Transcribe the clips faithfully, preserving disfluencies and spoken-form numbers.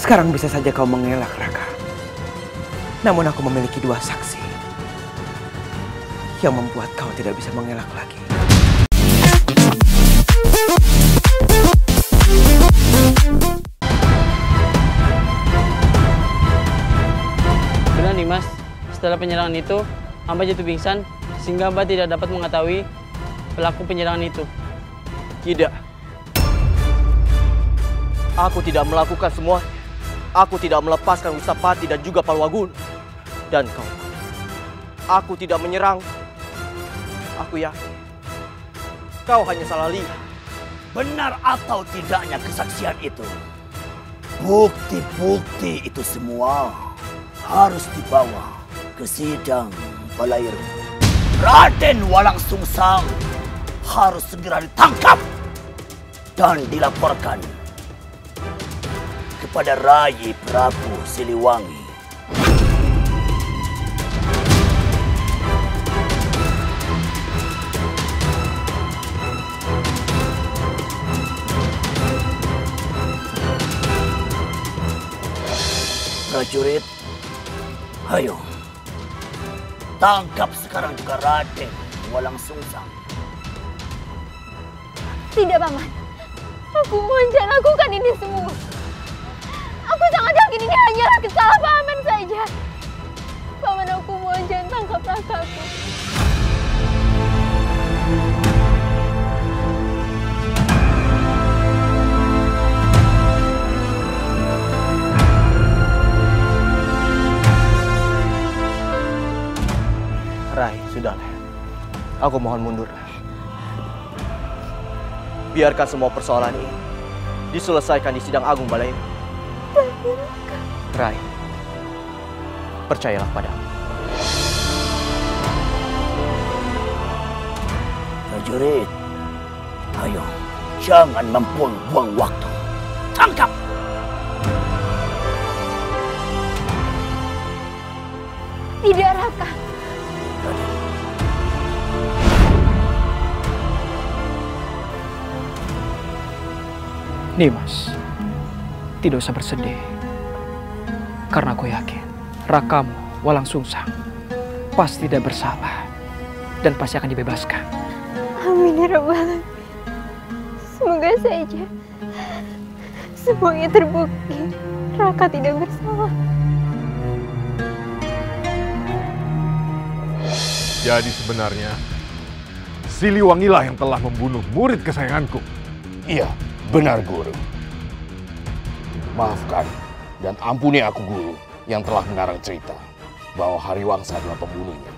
Sekarang bisa saja kau mengelak, Raka. Namun aku memiliki dua saksi yang membuat kau tidak bisa mengelak lagi. Benar, Nimas. Setelah penyerangan itu, hamba jatuh pingsan sehingga hamba tidak dapat mengetahui pelaku penyerangan itu. Tidak. Aku tidak melakukan semua. Aku tidak melepaskan Wisapati dan juga Palwagun. Dan kau. Aku tidak menyerang. Aku yakin. Kau hanya salah lihat. Benar atau tidaknya kesaksian itu? Bukti-bukti itu semua harus dibawa ke sidang Balair. Raden Walangsungsang harus segera ditangkap dan dilaporkan kepada Rayi Prabu Siliwangi. Prajurit, ayo tangkap sekarang juga Raden Walangsungsang. Tidak, Paman. Aku mohon jangan lakukan ini semua. Aku sangat yakin ini hanyalah kesalahpahaman saja. Paman, aku mohon jangan tangkap rakaku. Rai, sudahlah. Aku mohon mundur. Biarkan semua persoalan ini diselesaikan di sidang agung Balai. Rai, percayalah padaku. Prajurit, ayo, jangan membuang-buang waktu. Tangkap! Tidak, Raka. Raden. Nimas, tidak usah bersedih. Karena aku yakin Rakamu Walangsungsang pasti tidak bersalah dan pasti akan dibebaskan. Amin ya Rabbal Alamin. Semoga saja semuanya terbukti Raka tidak bersalah. Jadi sebenarnya Siliwangilah yang telah membunuh murid kesayanganku. Iya, benar Guru. Maafkan dan ampuni aku Guru yang telah mengarang cerita bahwa Hariwangsa adalah pembunuhnya.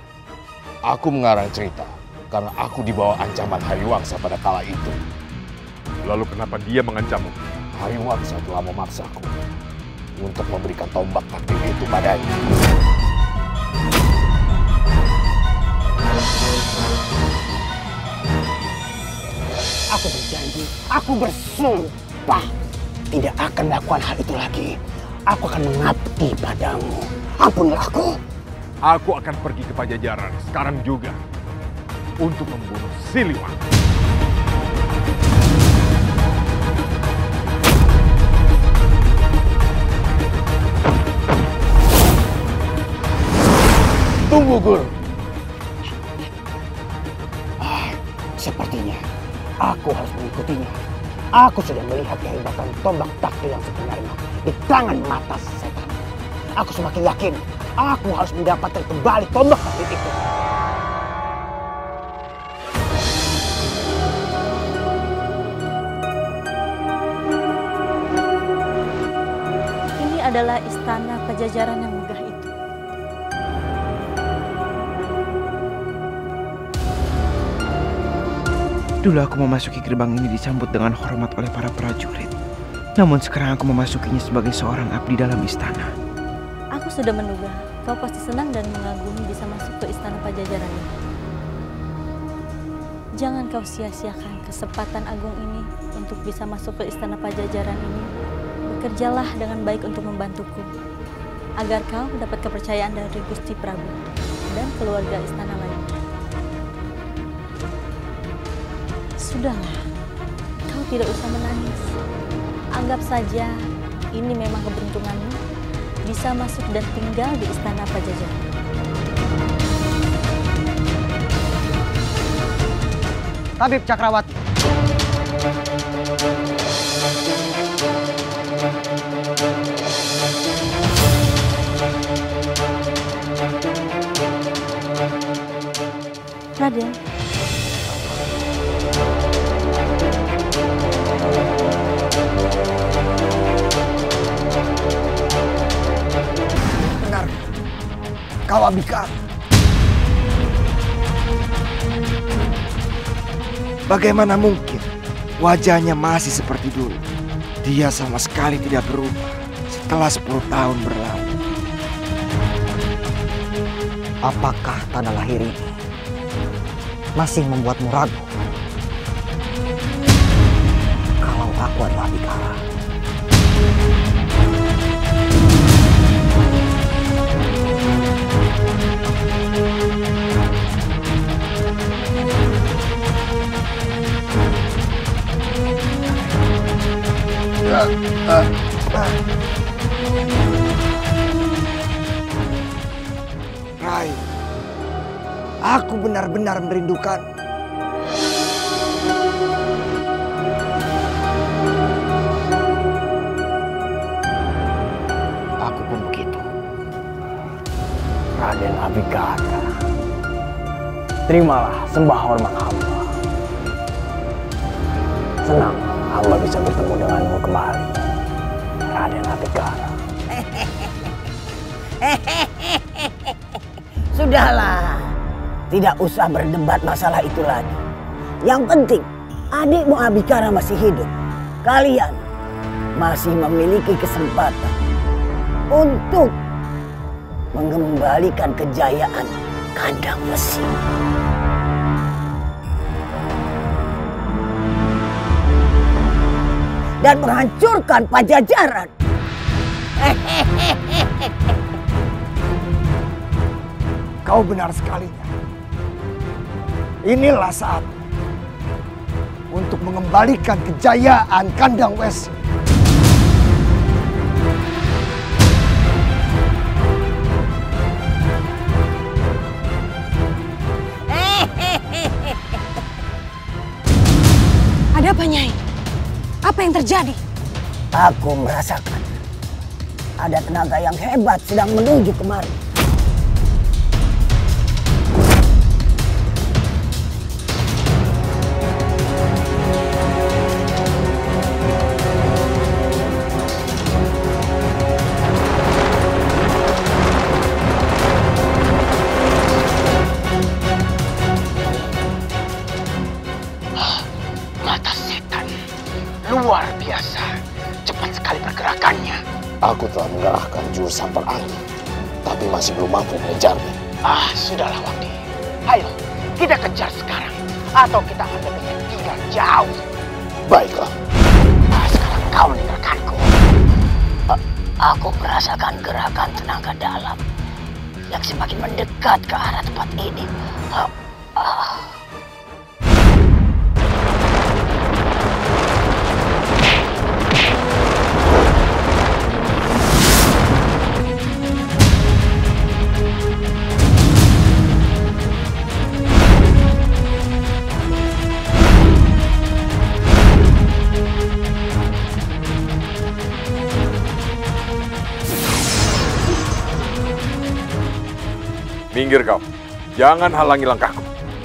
Aku mengarang cerita karena aku dibawa ancaman Hariwangsa pada kala itu. Lalu kenapa dia mengancammu? Hariwangsa telah memaksaku untuk memberikan tombak takdir itu padanya. Aku berjanji, aku bersumpah tidak akan melakukan hal itu lagi. Aku akan mengabdi padamu. Ampunilah aku. Aku akan pergi ke Pajajaran sekarang juga untuk membunuh Siliwangi. Tunggu Guru. Ah, sepertinya aku harus mengikutinya. Aku sudah melihat kehebatan tombak takdir yang sebenarnya di tangan mata setan. Aku semakin yakin, aku harus mendapatkan kembali tombak takdir itu. Ini adalah istana Pajajaran yang megah itu. Dulu aku memasuki gerbang ini disambut dengan hormat oleh para prajurit. Namun sekarang aku memasukinya sebagai seorang abdi dalam istana. Aku sudah menduga kau pasti senang dan mengagumi bisa masuk ke istana Pajajaran ini. Jangan kau sia-siakan kesempatan agung ini untuk bisa masuk ke istana Pajajaran ini. Bekerjalah dengan baik untuk membantuku, agar kau dapat kepercayaan dari Gusti Prabu dan keluarga istana lain. Sudahlah, kau tidak usah menangis. Anggap saja ini memang keberuntunganmu bisa masuk dan tinggal di istana Pajajaran. Habib Cakrawati. Raden. Benar. Kau Abikara. Bagaimana mungkin wajahnya masih seperti dulu? Dia sama sekali tidak berubah setelah sepuluh tahun berlalu. Apakah tanda lahir ini masih membuatmu ragu? Kalau aku adalah Abikara, Rai, aku benar-benar merindukan. Aku pun begitu, Raden Abikara. Terimalah sembah hormat hamba. Senang hamba bisa bertemu denganmu kembali, Raden Abikara. Sudahlah, tidak usah berdebat masalah itu lagi. Yang penting, adikmu Abikara masih hidup. Kalian masih memiliki kesempatan untuk mengembalikan kejayaan kandang besi. Dan menghancurkan Pajajaran. Kau benar sekalinya. Inilah saat untuk mengembalikan kejayaan kandang West. Ada apa, Nyai? Apa yang terjadi? Aku merasakan ada tenaga yang hebat sedang menuju kemari. Aku telah mengerahkan jurus sampar angin, tapi masih belum mampu mengejarnya. Ah, sudahlah Wati. Ayo, kita kejar sekarang, atau kita akan lebih tinggal jauh. Baiklah. Ah, sekarang kau meninggalkanku. A aku merasakan gerakan tenaga dalam yang semakin mendekat ke arah tempat ini. Ah, ah. Minggir kau, jangan halangi langkahku.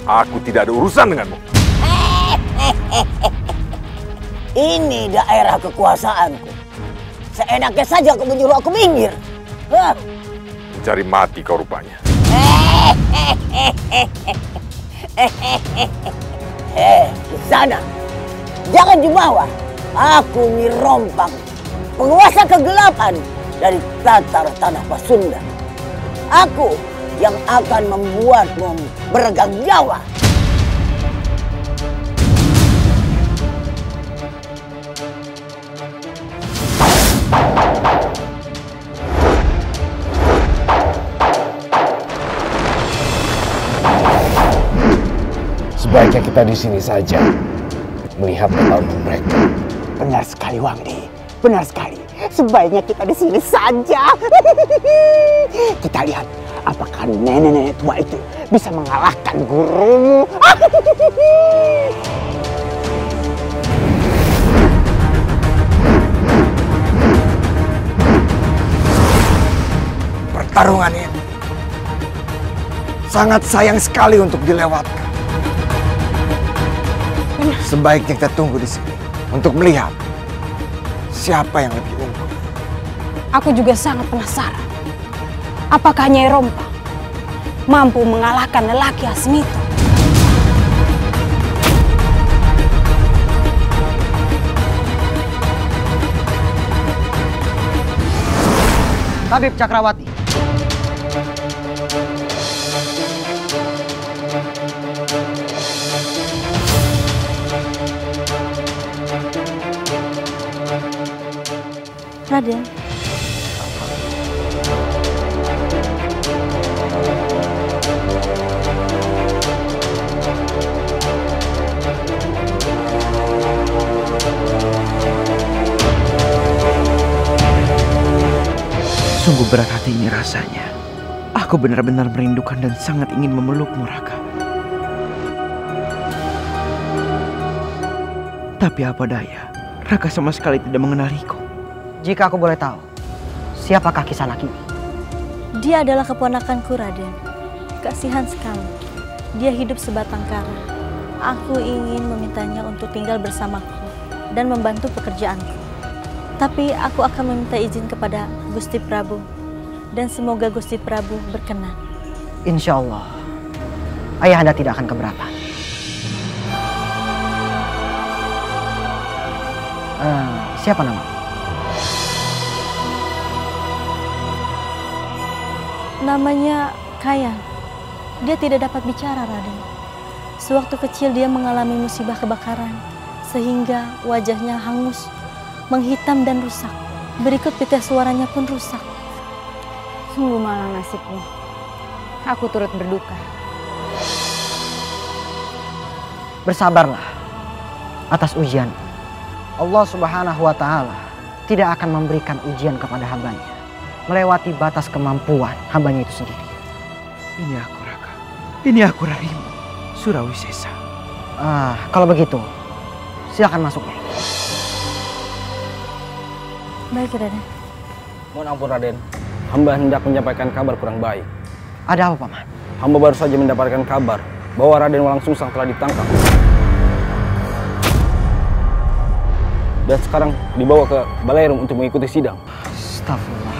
Aku tidak ada urusan denganmu. Ini daerah kekuasaanku. Seenaknya saja aku menyuruh aku minggir. Mencari mati kau rupanya. Eh, di sana, jangan jumawa. Aku Nyai Rompa, penguasa kegelapan dari Tatar Tanah Pasundan. Aku yang akan membuatmu beregang nyawa. Sebaiknya kita di sini saja melihat pertarungan mereka. Benar sekali, Wangdi. Benar sekali. Sebaiknya kita di sini saja. Kita lihat apakah nenek-nenek tua itu bisa mengalahkan gurumu. Pertarungan ini sangat sayang sekali untuk dilewatkan. Sebaiknya kita tunggu di sini untuk melihat siapa yang lebih unggul. Aku juga sangat penasaran. Apakah Nyai Rompa mampu mengalahkan lelaki Asmito? Habib Cakrawati, Raden, sungguh berat hati ini rasanya. Aku benar-benar merindukan dan sangat ingin memelukmu, Raka. Tapi apa daya, Raka sama sekali tidak mengenaliku. Jika aku boleh tahu, siapakah Kisanak ini? Dia adalah keponakanku, Raden. Kasihan sekali. Dia hidup sebatang kara. Aku ingin memintanya untuk tinggal bersamaku dan membantu pekerjaanku. Tapi aku akan meminta izin kepada Gusti Prabu. Dan semoga Gusti Prabu berkenan. Insya Allah, Ayahanda tidak akan keberatan. Uh, siapa namamu? Namanya Kaya. Dia tidak dapat bicara, Raden. Sewaktu kecil dia mengalami musibah kebakaran, sehingga wajahnya hangus, menghitam dan rusak. Berikut pita suaranya pun rusak. Sungguh malang nasibnya. Aku turut berduka. Bersabarlah atas ujian. Allah Subhanahu wa Ta'ala tidak akan memberikan ujian kepada hambanya melewati batas kemampuan hambanya itu sendiri. Ini aku, Raka. Ini aku, Rahimu Surau Wisesa. Ah, kalau begitu, silakan masuk. Baik, Raden. Mohon ampun, Raden. Hamba hendak menyampaikan kabar kurang baik. Ada apa, Paman? Hamba baru saja mendapatkan kabar bahwa Raden Walangsungsang telah ditangkap dan sekarang dibawa ke Balai Rum untuk mengikuti sidang. Astagfirullah.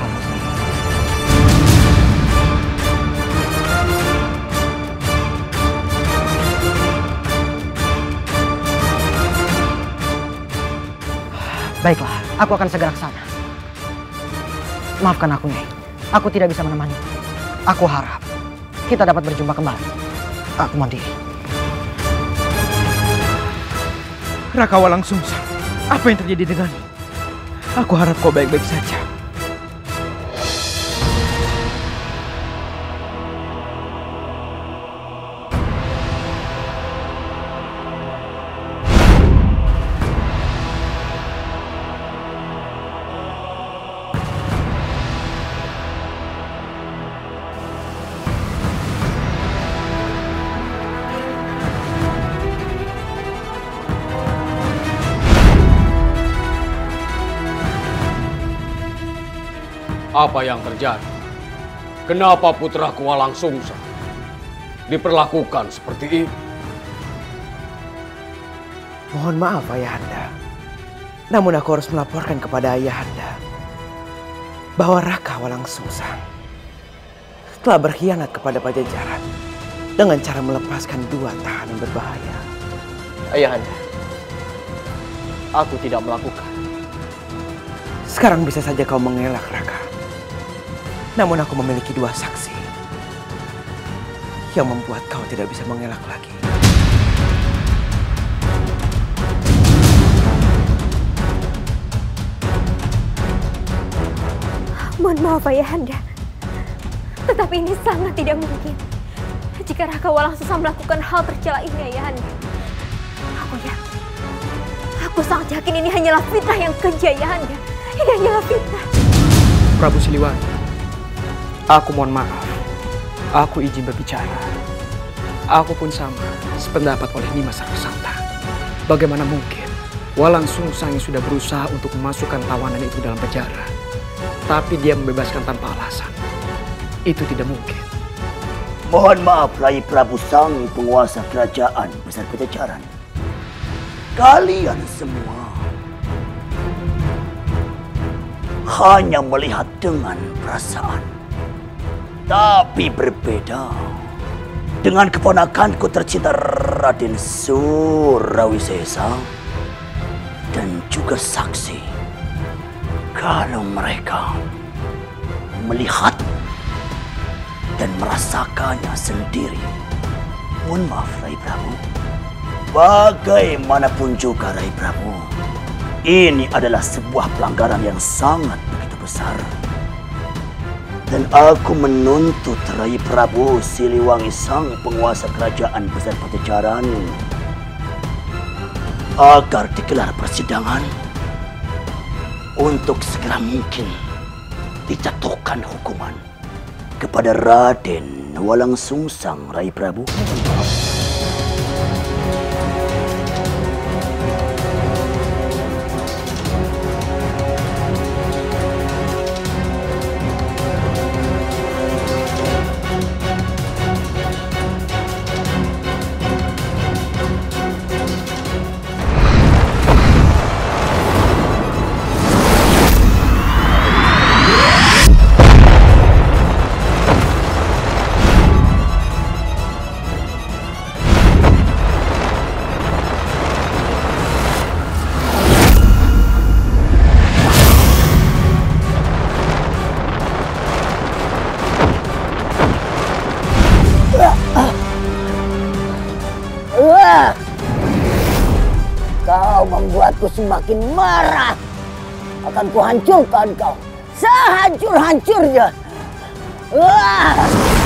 Baiklah, aku akan segera ke sana. Maafkan aku, Nyai. Aku tidak bisa menemani. Aku harap kita dapat berjumpa kembali. Aku mandi. Raka Walangsungsang, apa yang terjadi denganmu? Aku harap kau baik-baik saja. Apa yang terjadi? Kenapa putraku Walangsungsang diperlakukan seperti ini? Mohon maaf, Ayahanda. Namun aku harus melaporkan kepada Ayahanda bahwa Raka Walangsungsang telah berkhianat kepada Pajajaran dengan cara melepaskan dua tahanan berbahaya. Ayahanda, aku tidak melakukan. Sekarang bisa saja kau mengelak, Raka. Namun aku memiliki dua saksi yang membuat kau tidak bisa mengelak lagi. Mohon maaf, Ayahanda. Tetapi ini sangat tidak mungkin. Jika Raka Walangsungsang melakukan hal tercela ini, Ayahanda. Aku yakin. Aku sangat yakin ini hanyalah fitnah yang keji, Ayahanda. Ini hanyalah fitnah. Prabu Siliwangi, aku mohon maaf. Aku izin berbicara. Aku pun sama sependapat oleh Nimas Sarasantang. Bagaimana mungkin Walangsungsang sudah berusaha untuk memasukkan tawanan itu dalam penjara, tapi dia membebaskan tanpa alasan. Itu tidak mungkin. Mohon maaf Rayi Prabu Sang, penguasa kerajaan besar Pajajaran. Kalian semua hanya melihat dengan perasaan, tapi berbeda dengan keponakanku tercinta Raden Surawisesa dan juga saksi. Kalau mereka melihat dan merasakannya sendiri, mohon maaf Rayi Prabu. Bagaimanapun juga Rayi Prabu, ini adalah sebuah pelanggaran yang sangat begitu besar, dan aku menuntut Rayi Prabu Siliwangi Sang penguasa kerajaan besar Pajajaran agar digelar persidangan untuk segera mungkin dijatuhkan hukuman kepada Raden Walangsungsang. Rayi Prabu, aku semakin marah. Akan kuhancurkan kau sehancur-hancurnya. Wah!